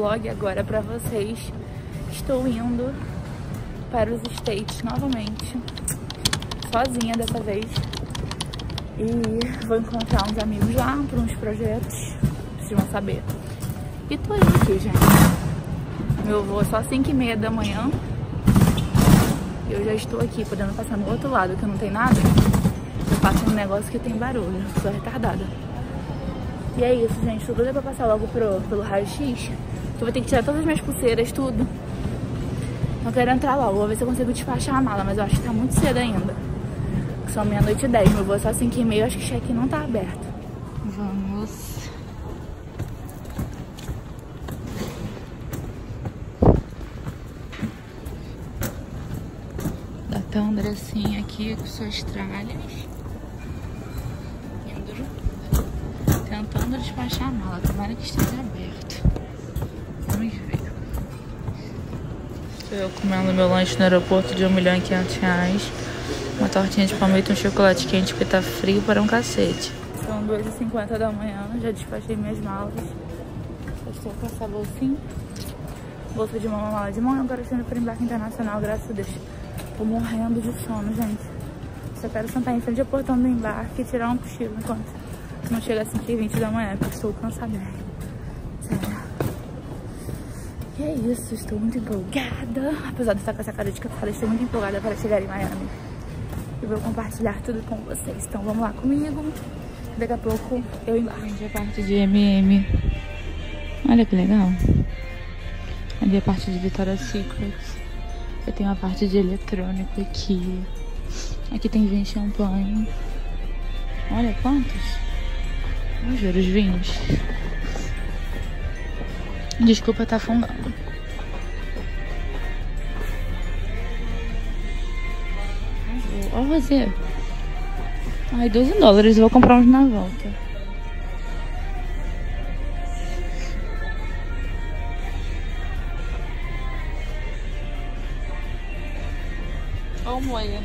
vlog agora pra vocês. Estou indo para os States novamente, sozinha dessa vez. E vou encontrar uns amigos lá para uns projetos, vocês vão saber. E tô indo aqui, gente. Meu voo é só 5h30 da manhã. Eu já estou aqui, podendo passar no outro lado que não tem nada. Eu passo num negócio que tem barulho, sou retardada. E é isso, gente. Tô doida pra passar logo pelo raio-x. Eu vou ter que tirar todas as minhas pulseiras, tudo. Eu quero entrar logo, vou ver se eu consigo despachar a mala, mas eu acho que tá muito cedo ainda. São 00:10, meu voo é só 5h30, acho que o check-in não tá aberto. Vamos. Dá até um Andressinha aqui com suas tralhas. Indo, tentando despachar a mala, tomara que esteja aberto. Vamos ver. Estou eu comendo meu lanche no aeroporto de R$1.500.000. Uma tortinha de palmito e um chocolate quente que tá frio para um cacete. São 2h50 da manhã, já despachei minhas malas. Eu estou com essa bolsinha. Bolsa de mão, mala de mão. Agora estou indo para o embarque internacional, graças a Deus. Tô morrendo de sono, gente. Só quero sentar em frente ao portão do embarque e tirar um cochilo enquanto não chega às 5h20 da manhã, porque estou cansada. Sério. E é isso, estou muito empolgada. Apesar de estar com essa cara de cansada, estou muito empolgada para chegar em Miami. E vou compartilhar tudo com vocês. Então vamos lá comigo. Daqui a pouco eu embarco. Gente, é parte de MM. Olha que legal. Ali é a parte de Victoria's Secret. Eu tenho a parte de eletrônico aqui. Aqui tem vinho e champanhe. Olha quantos. Vamos ver os vinhos. Desculpa, tá afundando. Olha você. Ai, $12. Eu vou comprar uns na volta. Olha o moia.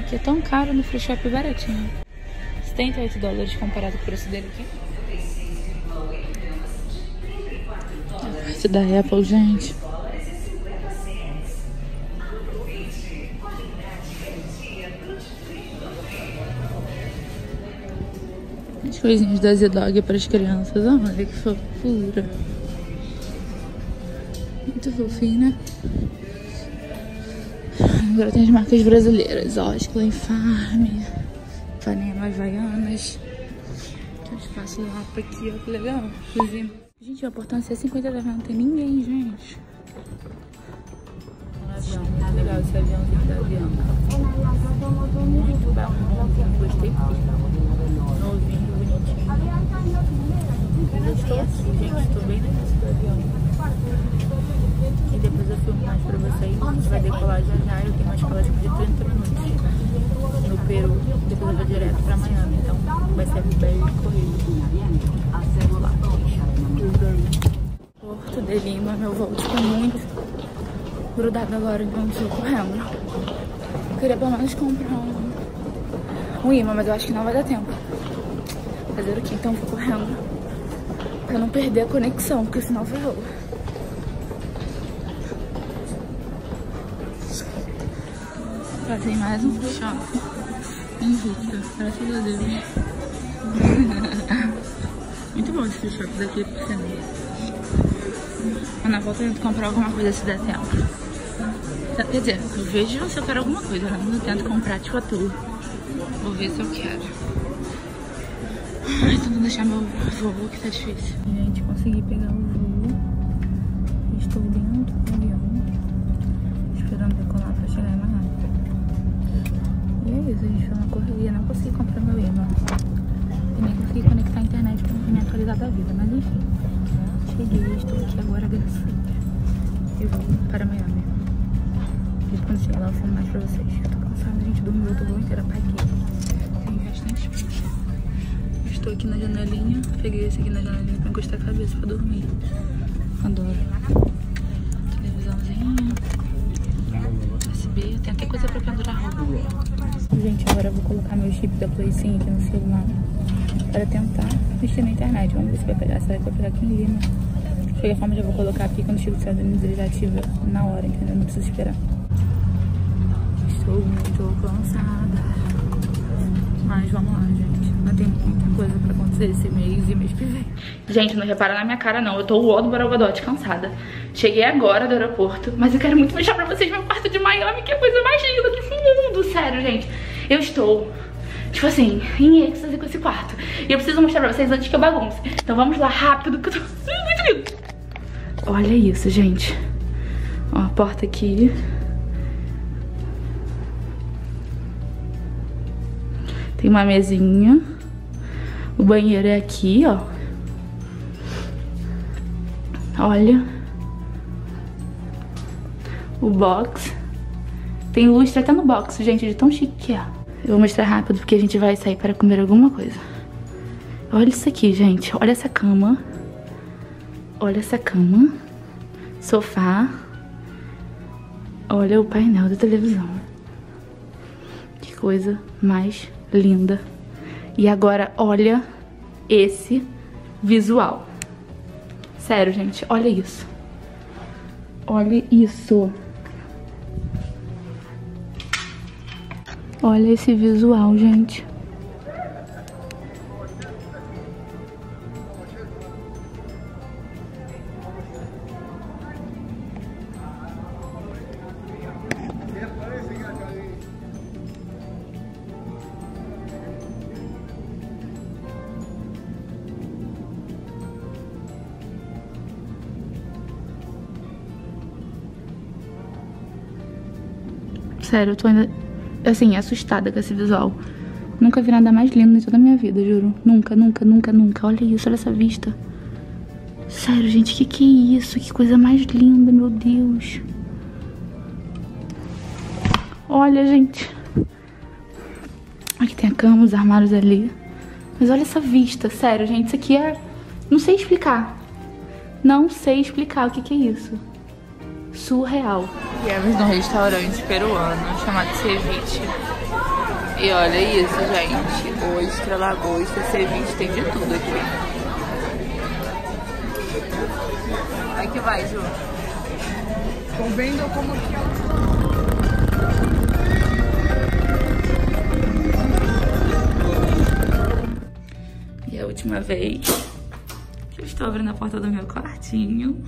Aqui é tão caro, no free shop baratinho. $78 comparado com o preço dele aqui. A parte da Apple, gente. As coisinhas da Z-Dog para as crianças. Olha que fofura. Muito fofinha, né? Agora tem as marcas brasileiras. Ó, Sklen Farm, Panema, Havaianas. Tem um espaço do rapa aqui, ó, que legal. Cozinha. Gente, o portão C50 da van, não tem ninguém, gente. Um avião, muito legal esse aviãozinho da avião. Muito bom, gostei muito. Novinho. Eu estou aqui, gente, estou bem na frente do avião. E depois eu filmo mais pra vocês. A gente vai decolar já já. Eu tenho uma escalagem de 30 minutos no Peru. Depois eu vou direto pra Miami. Então vai ser bem corrido lá. Porto de Lima, meu voo ficou muito grudado agora. Então eu estou correndo. Eu queria pelo menos comprar um imã, mas eu acho que não vai dar tempo. Fazer o que? Então vou correndo pra não perder a conexão, porque senão ferrou. Passei mais um shopping em Rica, graças a Deus. Muito bom esse shopping daqui, por sinal. Na volta eu tento comprar alguma coisa se der tempo. Quer dizer, eu vejo se eu quero alguma coisa, né? Eu tento comprar tipo a tua. Vou ver se eu quero. Ai, tentando deixar meu voo que tá difícil. Gente, consegui pegar o voo. Estou dentro do avião, esperando decolar pra chegar em Miami. E é isso, gente. Foi uma correria. Não consegui comprar meu imã. E nem consegui conectar a internet pra me atualizar da vida. Mas enfim, cheguei. Estou aqui agora, graças a Deus. Eu vou para Miami. E quando chegar lá, eu filmo mais pra vocês. Eu tô cansada, gente. Dormi outro voo inteiro. Apaguei. Tem bastante espaço. Estou aqui na janelinha, peguei esse aqui na janelinha pra encostar a cabeça pra dormir. Adoro. Televisãozinha, USB, tem até coisa pra pendurar roupa. Gente, agora eu vou colocar meu chip da PlaySync aqui no celular para tentar mexer na internet. Vamos ver se vai pegar aqui em Lima. De qualquer forma, já vou colocar aqui. Quando chega dos Estados Unidos, ele já ativa na hora, entendeu? Não precisa esperar. Estou muito cansada. Mas vamos lá, gente. Não tem muita coisa pra acontecer esse mês e mês que vem. Gente, não repara na minha cara, não. Eu tô o ó do Barobadó, descansada. Cheguei agora do aeroporto, mas eu quero muito mostrar pra vocês meu quarto de Miami, que é a coisa mais linda desse mundo. Sério, gente. Eu estou... tipo assim, em êxtase com esse quarto. E eu preciso mostrar pra vocês antes que eu bagunce. Então vamos lá, rápido, que eu tô muito lindo. Olha isso, gente. Ó, a porta aqui. Tem uma mesinha. O banheiro é aqui, ó. Olha. O box. Tem lustre até no box, gente, de tão chique que é. Eu vou mostrar rápido porque a gente vai sair para comer alguma coisa. Olha isso aqui, gente. Olha essa cama. Olha essa cama. Sofá. Olha o painel da televisão. Que coisa mais linda. E agora, olha esse visual. Sério, gente. Olha isso. Olha isso. Olha esse visual, gente. Sério, eu tô ainda... assim, assustada com esse visual. Nunca vi nada mais lindo em toda a minha vida, juro. Nunca, nunca, nunca, nunca. Olha isso, olha essa vista. Sério, gente, que é isso? Que coisa mais linda, meu Deus. Olha, gente. Aqui tem a cama, os armários ali. Mas olha essa vista, sério, gente. Isso aqui é... não sei explicar. Não sei explicar o que é isso. Surreal. Viemos num restaurante peruano chamado Ceviche. E olha isso, gente. Ostra, lagosta, ceviche, tem de tudo aqui. Vai que vai, Ju. Tô vendo como que é. E a última vez que eu estou abrindo a porta do meu quartinho.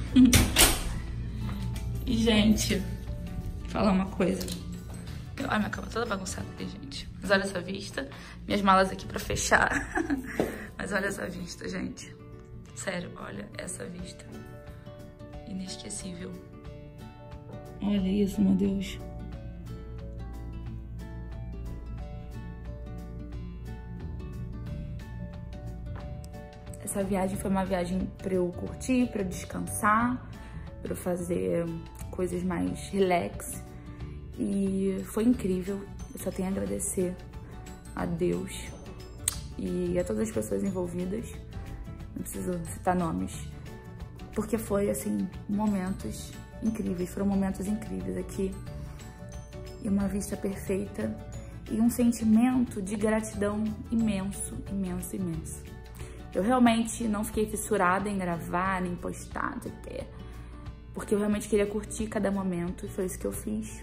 E, gente, vou falar uma coisa. Olha minha cama toda bagunçada aqui, gente. Mas olha essa vista. Minhas malas aqui pra fechar. Mas olha essa vista, gente. Sério, olha essa vista. Inesquecível. Olha isso, meu Deus. Essa viagem foi uma viagem pra eu curtir, pra eu descansar, pra eu fazer coisas mais relax, e foi incrível. Eu só tenho a agradecer a Deus e a todas as pessoas envolvidas, não preciso citar nomes, porque foi assim, momentos incríveis, foram momentos incríveis aqui, e uma vista perfeita, e um sentimento de gratidão imenso, imenso, imenso. Eu realmente não fiquei fissurada em gravar, nem postar, até porque eu realmente queria curtir cada momento, e foi isso que eu fiz.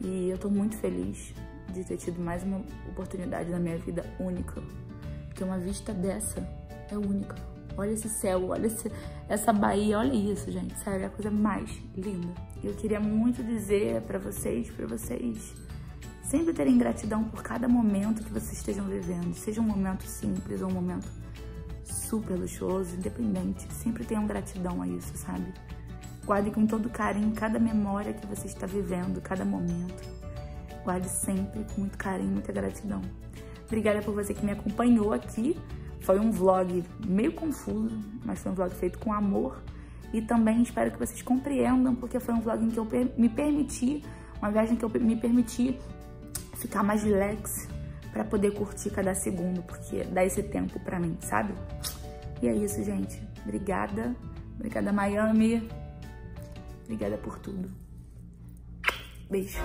E eu tô muito feliz de ter tido mais uma oportunidade na minha vida única, porque uma vista dessa é única. Olha esse céu, olha essa Bahia, olha isso, gente. Sério, é a coisa mais linda. E eu queria muito dizer pra vocês sempre terem gratidão por cada momento que vocês estejam vivendo, seja um momento simples ou um momento super luxuoso, independente. Sempre tenham gratidão a isso, sabe? Guarde com todo carinho cada memória que você está vivendo, cada momento. Guarde sempre com muito carinho, muita gratidão. Obrigada por você que me acompanhou aqui. Foi um vlog meio confuso, mas foi um vlog feito com amor. E também espero que vocês compreendam, porque foi um vlog em que eu me permiti, uma viagem que eu me permiti ficar mais relax, pra poder curtir cada segundo, porque dá esse tempo pra mim, sabe? E é isso, gente. Obrigada. Obrigada, Miami. Obrigada por tudo. Beijo.